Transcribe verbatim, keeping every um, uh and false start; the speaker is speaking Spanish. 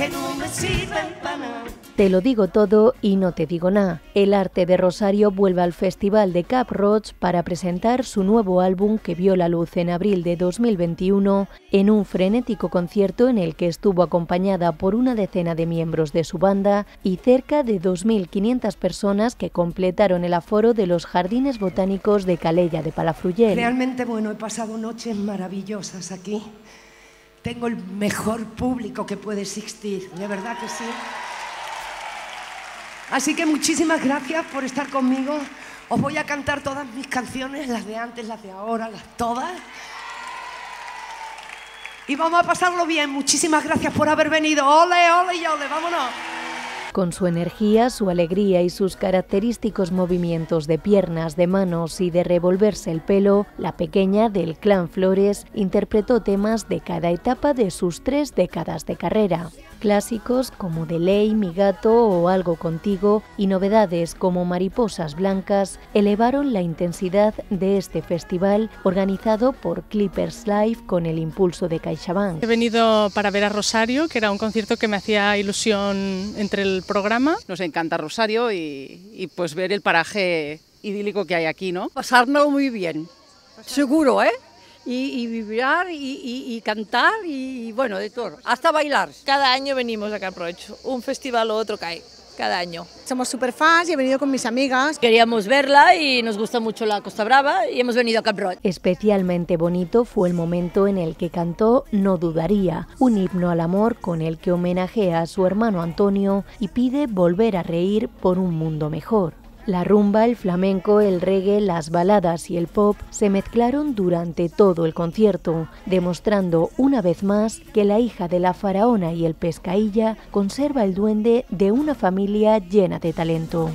que no me sirven para nada. Te lo digo todo y no te digo nada. El arte de Rosario vuelve al Festival de Cap Roig para presentar su nuevo álbum que vio la luz en abril de dos mil veintiuno en un frenético concierto en el que estuvo acompañada por una decena de miembros de su banda y cerca de dos mil quinientas personas que completaron el aforo de los Jardines Botánicos de Calella de Palafrugell. Realmente bueno, he pasado noches maravillosas aquí. Tengo el mejor público que puede existir, de verdad que sí. Así que muchísimas gracias por estar conmigo. Os voy a cantar todas mis canciones, las de antes, las de ahora, las todas. Y vamos a pasarlo bien. Muchísimas gracias por haber venido. ¡Ole, ole y ole! ¡Vámonos! Con su energía, su alegría y sus característicos movimientos de piernas, de manos y de revolverse el pelo, la pequeña del clan Flores interpretó temas de cada etapa de sus tres décadas de carrera. Clásicos como De Ley, Mi Gato o Algo Contigo y novedades como Mariposas Blancas elevaron la intensidad de este festival organizado por Clippers Life con el impulso de CaixaBank. He venido para ver a Rosario, que era un concierto que me hacía ilusión entre el programa. Nos encanta Rosario y, y pues ver el paraje idílico que hay aquí, ¿no? Pasarnos muy bien, seguro, ¿eh? Y, y vibrar y, y, y cantar y, y bueno, de todo, hasta bailar. Cada año venimos a Cap Roig, un festival u otro cae, cada año. Somos súper fans y he venido con mis amigas. Queríamos verla y nos gusta mucho la Costa Brava y hemos venido a Cap Roig. Especialmente bonito fue el momento en el que cantó No Dudaría, un himno al amor con el que homenajea a su hermano Antonio y pide volver a reír por un mundo mejor. La rumba, el flamenco, el reggae, las baladas y el pop se mezclaron durante todo el concierto, demostrando una vez más que la hija de la Faraona y el Pescaílla conserva el duende de una familia llena de talento.